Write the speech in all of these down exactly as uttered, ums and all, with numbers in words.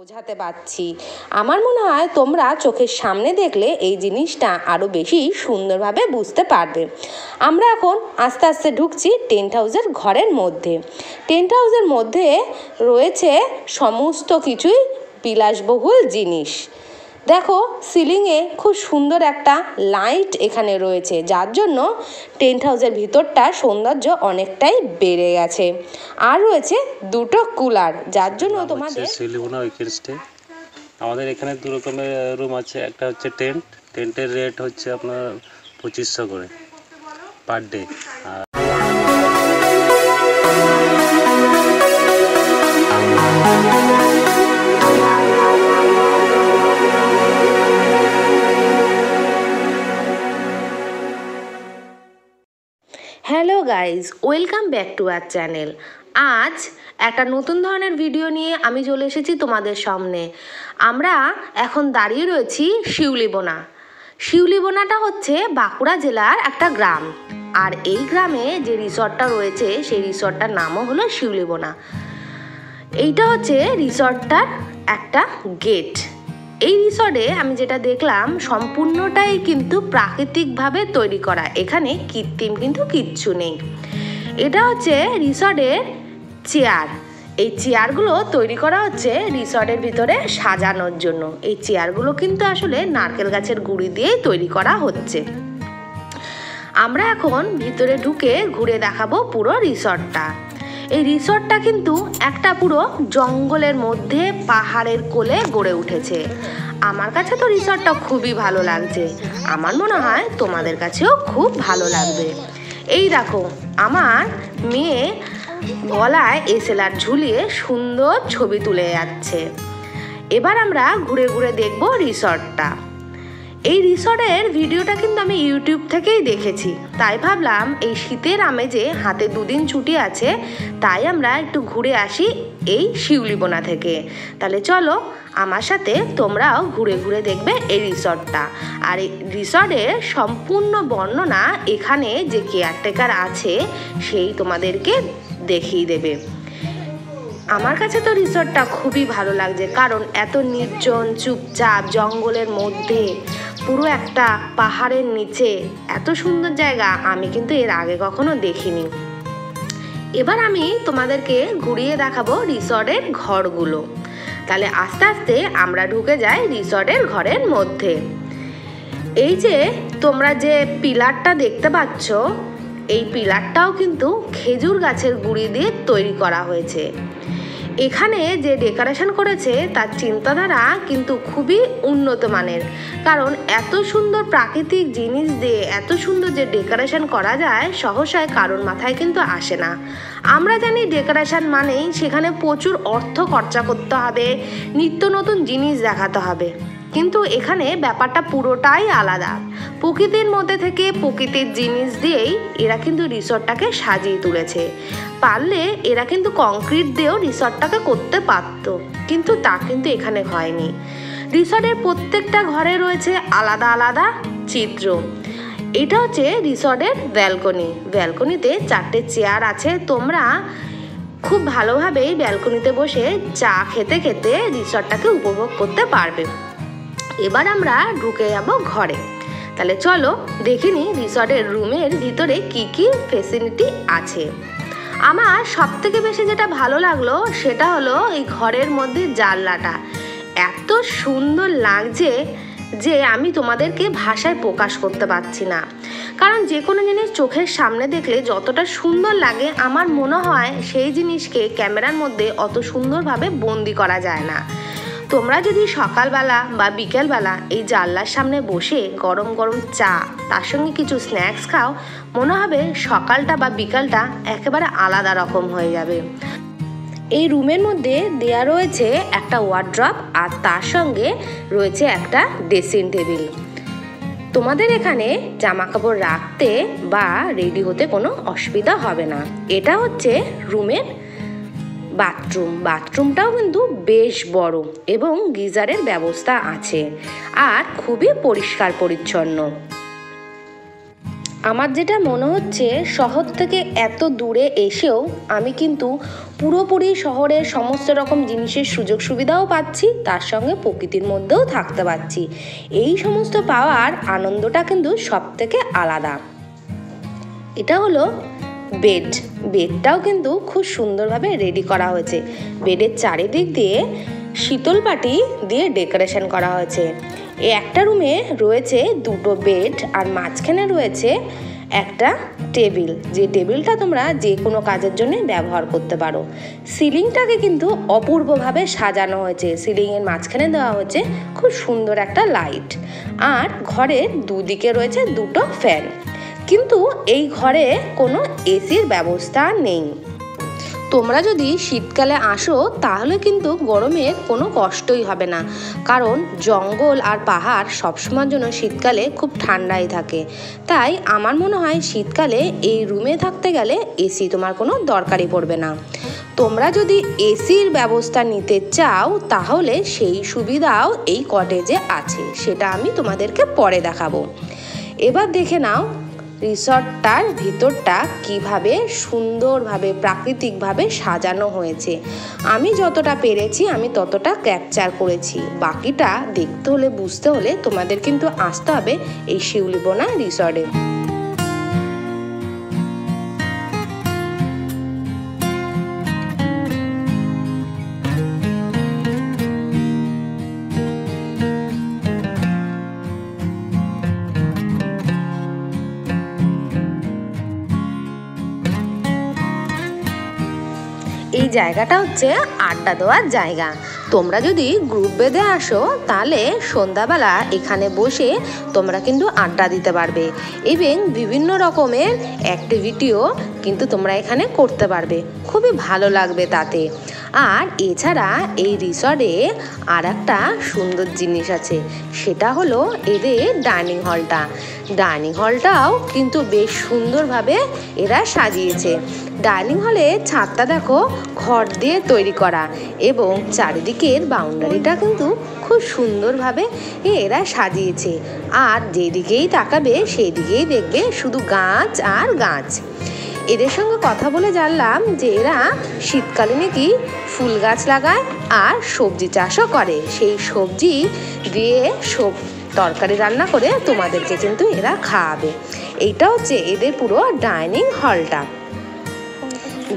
বোঝাতে পারছি। আমার মনে হয় তোমরা চোখের সামনে দেখলে এই জিনিসটা আরও বেশি সুন্দরভাবে বুঝতে পারবে। আমরা এখন আস্তে আস্তে ঢুকছি টেন্ট হাউসের ঘরের মধ্যে। টেন্ট হাউসের মধ্যে রয়েছে সমস্ত কিছুই বিলাসবহুল জিনিস। দেখো সিলিংয়ে খুব সুন্দর একটা লাইট এখানে রয়েছে, যার জন্য টেন্ট হাউসের ভিতরটা সৌন্দর্য অনেকটাই বেড়ে গেছে। আর রয়েছে দুটো কুলার, যার জন্য তোমাদের শিলিবোনা উইকেস্টে আমাদের এখানে দু রকমের রুম আছে। একটা হচ্ছে টেন্ট, টেন্টের রেট হচ্ছে আপনার পঁচিশশো করে পার ডে। আর hello guys, welcome back to our channel. আজ একটা নতুন ধরনের ভিডিও নিয়ে আমি চলে এসেছি তোমাদের সামনে। আমরা এখন দাঁড়িয়ে রয়েছি শিউলিবোনা। শিউলিবোনাটা হচ্ছে বাঁকুড়া জেলার একটা গ্রাম, আর এই গ্রামে যে রিসর্টটা রয়েছে সেই রিসর্টটার নামও হলো শিউলিবোনা। এইটা হচ্ছে রিসর্টটার একটা গেট। এই রিসর্টে আমি যেটা দেখলাম সম্পূর্ণটাই কিন্তু প্রাকৃতিকভাবে তৈরি করা, এখানে কৃত্রিম কিন্তু কিচ্ছু নেই। এটা হচ্ছে রিসর্টের চেয়ার, এই চেয়ারগুলো তৈরি করা হচ্ছে রিসর্টের ভিতরে সাজানোর জন্য। এই চেয়ারগুলো কিন্তু আসলে নারকেল গাছের গুঁড়ি দিয়েই তৈরি করা হচ্ছে। আমরা এখন ভিতরে ঢুকে ঘুরে দেখাবো পুরো রিসর্টটা। এই রিসর্টটা কিন্তু একটা পুরো জঙ্গলের মধ্যে পাহাড়ের কোলে গড়ে উঠেছে। আমার কাছে তো রিসর্টটা খুবই ভালো লাগছে, আমার মনে হয় তোমাদের কাছেও খুব ভালো লাগবে। এই দেখো আমার মেয়ে গলায় এসএলআর ঝুলিয়ে সুন্দর ছবি তুলে যাচ্ছে। এবার আমরা ঘুরে ঘুরে দেখব রিসর্টটা। এই রিসর্টের ভিডিওটা কিন্তু আমি ইউটিউব থেকেই দেখেছি, তাই ভাবলাম এই শীতের আমেজে হাতে দুদিন ছুটি আছে, তাই আমরা একটু ঘুরে আসি এই শিউলিবোনা থেকে। তাহলে চলো আমার সাথে, তোমরাও ঘুরে ঘুরে দেখবে এই রিসর্টটা। আর এই রিসর্টের সম্পূর্ণ বর্ণনা এখানে যে কেয়ারটেকার আছে সেই তোমাদেরকে দেখিয়ে দেবে। আমার কাছে তো রিসর্টটা খুবই ভালো লাগছে, কারণ এত নির্জন চুপচাপ জঙ্গলের মধ্যে পুরো একটা পাহাড়ের নিচে এত সুন্দর জায়গা আমি কিন্তু এর আগে কখনো দেখিনি। এবার আমি তোমাদেরকে ঘুরিয়ে দেখাবো রিসর্টের ঘরগুলো। তাহলে আস্তে আস্তে আমরা ঢুকে যাই রিসর্টের ঘরের মধ্যে। এই যে তোমরা যে পিলারটা দেখতে পাচ্ছ, এই পিলারটাও কিন্তু খেজুর গাছের গুঁড়ি দিয়ে তৈরি করা হয়েছে। এখানে যে ডেকোরেশন করেছে তার চিন্তাধারা কিন্তু খুবই উন্নত মানের, কারণ এত সুন্দর প্রাকৃতিক জিনিস দিয়ে এত সুন্দর যে ডেকোরেশন করা যায় সহসায় কারোর মাথায় কিন্তু আসে না। আমরা জানি ডেকোরেশন মানেই সেখানে প্রচুর অর্থ খরচা করতে হবে, নিত্য নতুন জিনিস দেখাতে হবে, কিন্তু এখানে ব্যাপারটা পুরোটাই আলাদা। প্রকৃতির মধ্যে থেকে প্রকৃতির জিনিস দিয়েই এরা কিন্তু রিসর্টটাকে সাজিয়ে তুলেছে। পারলে এরা কিন্তু কংক্রিট দিয়েও রিসর্টটাকে করতে পারত, কিন্তু তা কিন্তু এখানে হয়নি। রিসর্টের প্রত্যেকটা ঘরে রয়েছে আলাদা আলাদা চিত্র। এটা হচ্ছে রিসর্টের ব্যালকনি। ব্যালকনিতে চারটে চেয়ার আছে, তোমরা খুব ভালোভাবেই ব্যালকনিতে বসে চা খেতে খেতে রিসর্টটাকে উপভোগ করতে পারবে। এবার আমরা ঢুকে যাব ঘরে। তাহলে চলো দেখিনি রিসর্টের রুমের ভিতরে কি কি ফেসিলিটি আছে। আমার সব থেকে বেশি যেটা ভালো লাগলো সেটা হলো এই ঘরের মধ্যে জানলাটা এত সুন্দর লাগছে যে আমি তোমাদেরকে ভাষায় প্রকাশ করতে পারছি না, কারণ যে কোনো জিনিস চোখের সামনে দেখলে যতটা সুন্দর লাগে আমার মনে হয় সেই জিনিসকে ক্যামেরার মধ্যে অত সুন্দরভাবে বন্দি করা যায় না। তোমরা যদি সকালবেলা বা বিকেলবেলা এই জানলার সামনে বসে গরম গরম চা, তার সঙ্গে কিছু স্ন্যাক্স খাও, মনে হবে সকালটা বা বিকালটা একেবারে আলাদা রকম হয়ে যাবে। এই রুমের মধ্যে দেয়া রয়েছে একটা ওয়ার্ড্রপ, আর তার সঙ্গে রয়েছে একটা ড্রেসিং টেবিল। তোমাদের এখানে জামা কাপড় রাখতে বা রেডি হতে কোনো অসুবিধা হবে না। এটা হচ্ছে রুমের বাথরুম। বাথরুমটাও কিন্তু বেশ বড় এবং গিজারের ব্যবস্থা আছে, আর খুবই পরিষ্কার পরিচ্ছন্ন। আমার যেটা মনে হচ্ছে শহর থেকে এত দূরে এসেও আমি কিন্তু পুরোপুরি শহরের সমস্ত রকম জিনিসের সুযোগ সুবিধাও পাচ্ছি, তার সঙ্গে প্রকৃতির মধ্যেও থাকতে পারছি। এই সমস্ত পাওয়ার আনন্দটা কিন্তু সবথেকে আলাদা। এটা হলো বেড, বেডটাও কিন্তু খুব সুন্দরভাবে রেডি করা হয়েছে। বেডের চারিদিক দিয়ে শীতল পাটি দিয়ে ডেকোরেশন করা হয়েছে। এই একটা রুমে রয়েছে দুটো বেড আর মাঝখানে রয়েছে একটা টেবিল, যে টেবিলটা তোমরা যে কোনো কাজের জন্য ব্যবহার করতে পারো। সিলিংটাকে কিন্তু অপূর্বভাবে সাজানো হয়েছে, সিলিংয়ের মাঝখানে দেওয়া হয়েছে খুব সুন্দর একটা লাইট। আর ঘরের দুদিকে রয়েছে দুটো ফ্যান, কিন্তু এই ঘরে কোনো এসির ব্যবস্থা নেই। তোমরা যদি শীতকালে আসো তাহলে কিন্তু গরমের কোনো কষ্টই হবে না, কারণ জঙ্গল আর পাহাড় সবসময়ের জন্য শীতকালে খুব ঠান্ডাই থাকে। তাই আমার মনে হয় শীতকালে এই রুমে থাকতে গেলে এসি তোমার কোনো দরকারই পড়বে না। তোমরা যদি এসির ব্যবস্থা নিতে চাও তাহলে সেই সুবিধাও এই কটেজে আছে, সেটা আমি তোমাদেরকে পরে দেখাবো। এবার দেখে নাও রিসর্টটার ভিতরটা কিভাবে সুন্দরভাবে প্রাকৃতিকভাবে সাজানো হয়েছে। আমি যতটা পেরেছি আমি ততটা ক্যাপচার করেছি, বাকিটা দেখতে হলে বুঝতে হলে তোমাদের কিন্তু আসতে হবে এই শিউলিবোনা রিসর্টে। এই জায়গাটা হচ্ছে আড্ডা দেওয়ার জায়গা। তোমরা যদি গ্রুপ বেঁধে আসো তাহলে সন্ধ্যাবেলা এখানে বসে তোমরা কিন্তু আড্ডা দিতে পারবে, এবং বিভিন্ন রকমের অ্যাক্টিভিটিও কিন্তু তোমরা এখানে করতে পারবে, খুবই ভালো লাগবে তাতে। আর এছাড়া এই রিসর্টে আর একটা সুন্দর জিনিস আছে, সেটা হলো এদের ডাইনিং হলটা। ডাইনিং হলটাও কিন্তু বেশ সুন্দরভাবে এরা সাজিয়েছে। ডাইনিং হলে ছাদটা দেখো ঘর দিয়ে তৈরি করা, এবং চারিদিকের বাউন্ডারিটা কিন্তু খুব সুন্দরভাবে এরা সাজিয়েছে। আর যেদিকেই তাকাবে সেদিকেই দেখবে শুধু গাছ আর গাছ। এদের সঙ্গে কথা বলে জানলাম যে এরা শীতকালে নাকি ফুল গাছ লাগায় আর সবজি চাষও করে, সেই সবজি দিয়ে সব তরকারি রান্না করে তোমাদেরকে কিন্তু এরা খাওয়াবে। এইটা হচ্ছে এদের পুরো ডাইনিং হলটা।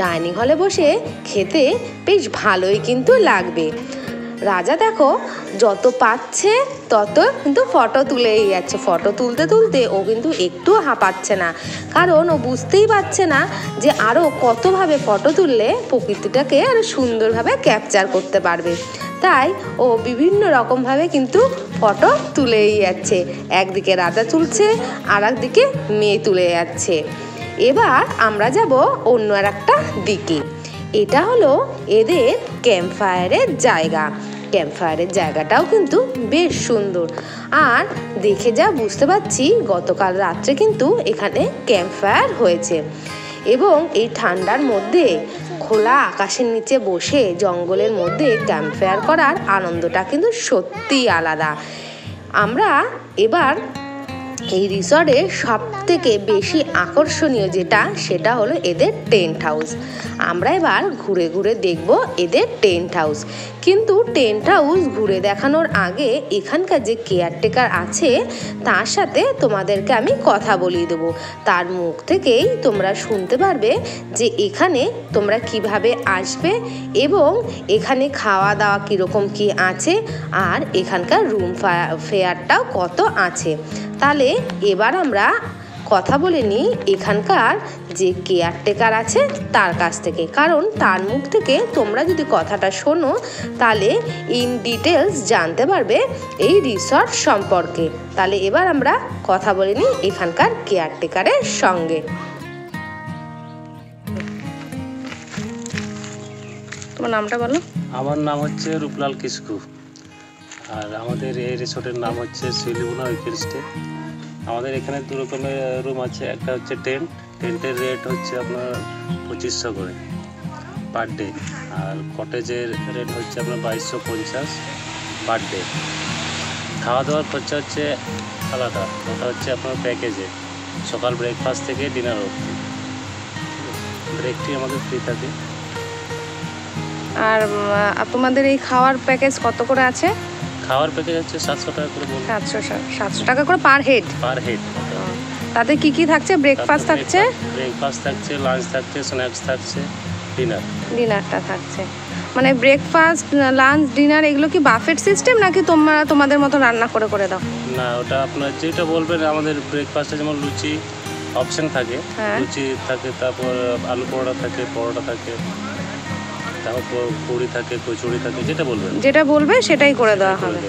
ডাইনিং হলে বসে খেতে বেশ ভালোই কিন্তু লাগবে। রাজা দেখো যত পাচ্ছে তত কিন্তু ফটো তুলেই যাচ্ছে, ফটো তুলতে তুলতে ও কিন্তু একটুও হাঁপাচ্ছে না, কারণ ও বুঝতেই পারছে না যে আরও কতভাবে ফটো তুললে প্রকৃতিটাকে আরও সুন্দরভাবে ক্যাপচার করতে পারবে। তাই ও বিভিন্ন রকমভাবে কিন্তু ফটো তুলেই যাচ্ছে, একদিকে রাজা তুলছে আর একদিকে মেয়ে তুলে যাচ্ছে। এবার আমরা যাব অন্য আর একটা দিকে। এটা হলো এদের ক্যাম্প ফায়ারের জায়গা। ক্যাম্প ফায়ারের জায়গাটাও কিন্তু বেশ সুন্দর, আর দেখে যা বুঝতে পারছি গতকাল রাত্রে কিন্তু এখানে ক্যাম্প ফায়ার হয়েছে। এবং এই ঠান্ডার মধ্যে খোলা আকাশের নিচে বসে জঙ্গলের মধ্যে ক্যাম্প ফায়ার করার আনন্দটা কিন্তু সত্যিই আলাদা। আমরা এবার এই রিসর্টে সব থেকে বেশি আকর্ষণীয় যেটা, সেটা হলো এদের টেন্ট হাউস। আমরা এবার ঘুরে ঘুরে দেখব এদের টেন্ট হাউস। কিন্তু টেন্ট হাউস ঘুরে দেখানোর আগে এখানকার যে কেয়ারটেকার আছে তার সাথে তোমাদেরকে আমি কথা বলিয়ে দেবো, তার মুখ থেকেই তোমরা শুনতে পারবে যে এখানে তোমরা কিভাবে আসবে এবং এখানে খাওয়া দাওয়া কীরকম কী আছে আর এখানকার রুম ফেয়ারটাও কত আছে। তাহলে এবার আমরা কথা বলে নিই এখানকার যে কেয়ারটেকার আছে তার কাছ থেকে, কারণ তার মুখ থেকে তোমরা যদি কথাটা শোনো তাহলে ইন ডিটেলস জানতে পারবে এই রিসর্ট সম্পর্কে। তাহলে এবার আমরা কথা বলে নিই এখানকার কেয়ারটেকারের সঙ্গে। তোমার নামটা বলো। আমার নাম হচ্ছে রূপলাল কিসকু, আর আমাদের এই রিসর্টের নাম হচ্ছে শিউলিবোনা উইকেন্ড স্টে। আমাদের এখানে দু রকমের রুম আছে, একটা হচ্ছে টেন্ট, টেন্টের রেট হচ্ছে আপনার পঁচিশশো করে পার ডে, আর কটেজের রেট হচ্ছে আপনার বাইশশো পঞ্চাশ পার ডে। খাওয়া দাওয়ার খরচা হচ্ছে আলাদা, ওটা হচ্ছে আপনার প্যাকেজে, সকাল ব্রেকফাস্ট থেকে ডিনার অবধি, ব্রেকটি আমাদের ফ্রি থাকে। আর তোমাদের এই খাওয়ার প্যাকেজ কত করে আছে? খাওয়ার প্যাকেজ আছে সাতশো টাকা করে। সাতশো টাকা করে পার হেড। Per head. তাতে কি কি থাকছে? ব্রেকফাস্ট থাকছে, ব্রেকফাস্ট থাকছে, লাঞ্চ থাকছে, স্ন্যাক্স থাকছে, ডিনার। ডিনারটা থাকছে মানে ব্রেকফাস্ট লাঞ্চ ডিনার এগুলো কি বাফেট সিস্টেম নাকি তোমরা তোমাদের মতো রান্না করে করে দাও? না, ওটা আপনারা যেটা বলবেন। আমাদের ব্রেকফাস্টে যেমন লুচি অপশন থাকে, লুচি থাকে, তারপর আলু পরোটা থাকে, পরোটা থাকে, তারপর পুরি থাকে, কচুরি থাকে, যেটা বলবেন যেটা বলবে সেটাই করে দেওয়া হবে।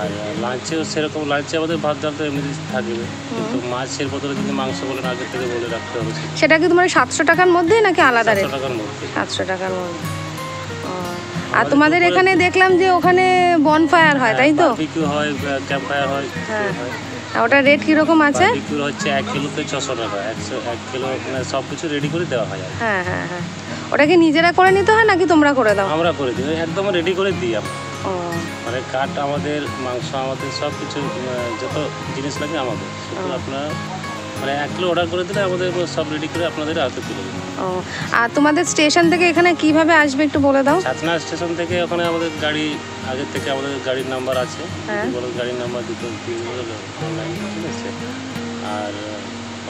আর লাঞ্চেও সেরকম, লাঞ্চে আমাদের ভাত ডাল তো এমনি থাকবে, কিন্তু মাছের বদলে যদি মাংস বলেন আগে থেকে বলে রাখতে হবে। সেটা কি তোমার সাতশো টাকার মধ্যে নাকি আলাদা রেট? সাতশো টাকার মধ্যে। সাতশো টাকার মধ্যে। আর তোমাদের এখানে দেখলাম যে ওখানে বনফায়ার হয়, তাই তো? বিক্রি হয়, ক্যাম্প ফায়ার হয়। ওটা রেট কি রকম আছে? বিক্রি হচ্ছে এক কিলোতে ছশো টাকা। এক কিলো মানে সব কিছু রেডি করে দেওয়া হয়। হ্যাঁ হ্যাঁ হ্যাঁ। ওটা কি নিজেরা করে নিতে হয় নাকি তোমরা করে দাও? আমরা করে দিই, একদম রেডি করে দিই আমরা। ও মানে কাট আমাদের, মাংস আমাদের, সব কিছু যত জিনিস লাগে আমাদের। আপনারা মানে এক কিলো অর্ডার করে দিলে আমাদের সব রেডি করে আপনাদের হাতে তুলে দিই। ও আর তোমাদের স্টেশন থেকে এখানে কিভাবে আসবে একটু বলে দাও। ছাতনা স্টেশন থেকে ওখানে আমাদের গাড়ি আগে থেকে, আমাদের গাড়ির নাম্বার আছে, গাড়ির নাম্বার দুটো আছে। আর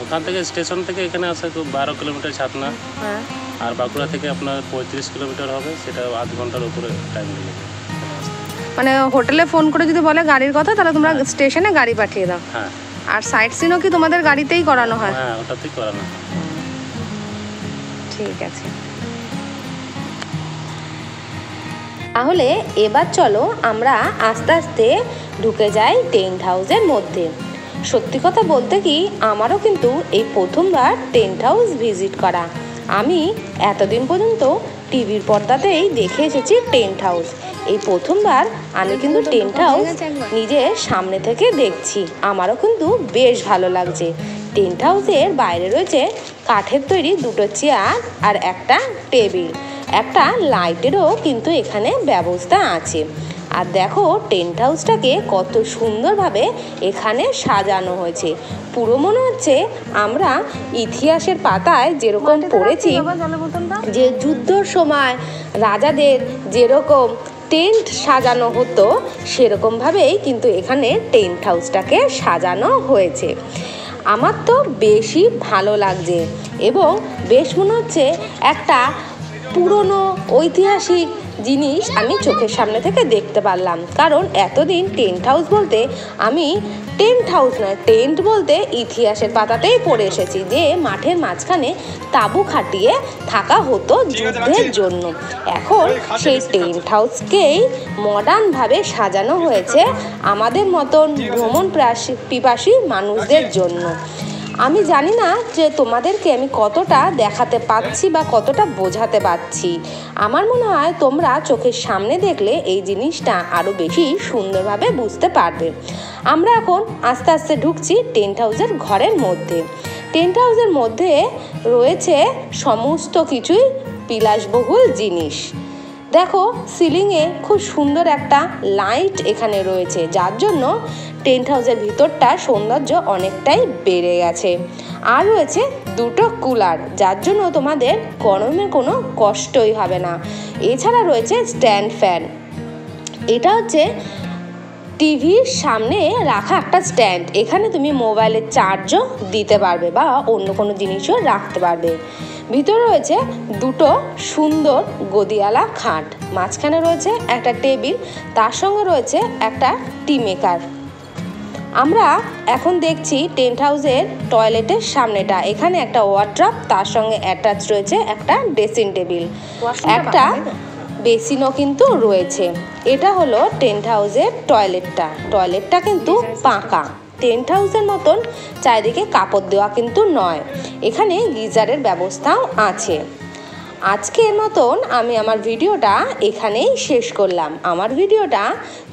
ওখান থেকে স্টেশন থেকে এখানে আসা তো বারো কিলোমিটার ছাতনা। আর বাঁকুড়া থেকে আপনার পঁয়ত্রিশ কিলোমিটার হবে, সেটা আধ ঘন্টার উপরে টাইম লেগে যায়। মানে হোটেলে ফোন করে যদি বলে গাড়ির কথা তাহলে তোমরা স্টেশনে গাড়ি পাঠিয়ে দাও। হ্যাঁ। আর সাইট সিনও কি তোমাদের গাড়িতেই করানো হয়? হ্যাঁ, ওটাতেই করানো হয়। ঠিক আছে, তাহলে এবার চলো আমরা আস্তে আস্তে ঢুকে যাই টেন্ট হাউসের মধ্যে। সত্যি কথা বলতে কি আমারও কিন্তু এই প্রথমবার টেন্ট হাউস ভিজিট করা। আমি এতদিন পর্যন্ত টিভির পর্দাতেই দেখে এসেছি টেন্ট হাউস, এই প্রথমবার আমি কিন্তু টেন্ট হাউস নিজের সামনে থেকে দেখছি। আমারও কিন্তু বেশ ভালো লাগছে। টেন্ট হাউসের বাইরে রয়েছে কাঠের তৈরি দুটো চেয়ার আর একটা টেবিল, একটা লাইটেরও কিন্তু এখানে ব্যবস্থা আছে। আর দেখো টেন্ট হাউসটাকে কত সুন্দরভাবে এখানে সাজানো হয়েছে। পুরো মনে হচ্ছে আমরা ইতিহাসের পাতায় যেরকম পড়েছি যে যুদ্ধর সময় রাজাদের যেরকম টেন্ট সাজানো হতো, সেরকমভাবেই কিন্তু এখানে টেন্ট হাউসটাকে সাজানো হয়েছে। আমার তো বেশি ভালো লাগছে এবং বেশ মনে হচ্ছে একটা পুরনো ঐতিহাসিক জিনিস আমি চোখের সামনে থেকে দেখতে পারলাম। কারণ এতদিন টেন্ট হাউস বলতে আমি টেন্ট হাউস নয়, টেন্ট বলতে ইতিহাসের পাতাতেই পড়ে এসেছি যে মাঠের মাঝখানে তাঁবু খাটিয়ে থাকা হতো যুদ্ধের জন্য। এখন সেই টেন্ট হাউসকেই মডার্নভাবে সাজানো হয়েছে আমাদের মতন ভ্রমণ পিপাসী মানুষদের জন্য। আমি জানি না যে তোমাদেরকে আমি কতটা দেখাতে পারছি বা কতটা বোঝাতে পারছি। আমার মনে হয় তোমরা চোখের সামনে দেখলে এই জিনিসটা আরও বেশি সুন্দরভাবে বুঝতে পারবে। আমরা এখন আস্তে আস্তে ঢুকছি টেন্ট হাউসের ঘরের মধ্যে। টেন্ট হাউসের মধ্যে রয়েছে সমস্ত কিছুই বিলাসবহুল জিনিস। দেখো সিলিংয়ে খুব সুন্দর একটা লাইট এখানে রয়েছে, যার জন্য টেন্ট হাউসের ভিতরটা সৌন্দর্য অনেকটাই বেড়ে গেছে। আর রয়েছে দুটো কুলার, যার জন্য তোমাদের গরমে কোনো কষ্টই হবে না। এছাড়া রয়েছে স্ট্যান্ড ফ্যান, এটা হচ্ছে টিভির সামনে রাখা একটা স্ট্যান্ড, এখানে তুমি মোবাইলের চার্জও দিতে পারবে বা অন্য কোনো জিনিসও রাখতে পারবে। ভিতরে রয়েছে দুটো সুন্দর গদিয়ালা খাট, মাঝখানে রয়েছে একটা টেবিল, তার সঙ্গে রয়েছে একটা টি মেকার। আমরা এখন দেখছি টেন্ট হাউসের টয়লেটের সামনেটা, এখানে একটা ওয়ার্ড্রপ, তার সঙ্গে অ্যাটাচ রয়েছে একটা ড্রেসিং টেবিল, একটা বেসিনও কিন্তু রয়েছে। এটা হলো টেন্ট হাউসের টয়লেটটা। টয়লেটটা কিন্তু পাকা, টেন্ট হাউসের মতন চারিদিকে কাপড় দেওয়া কিন্তু নয়। এখানে গিজারের ব্যবস্থাও আছে। আজকের মতন আমি আমার ভিডিওটা এখানেই শেষ করলাম। আমার ভিডিওটা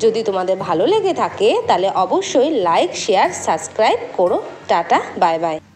যদি তোমাদের ভালো লেগে থাকে তাহলে অবশ্যই লাইক, শেয়ার, সাবস্ক্রাইব করো। Tata, bye by.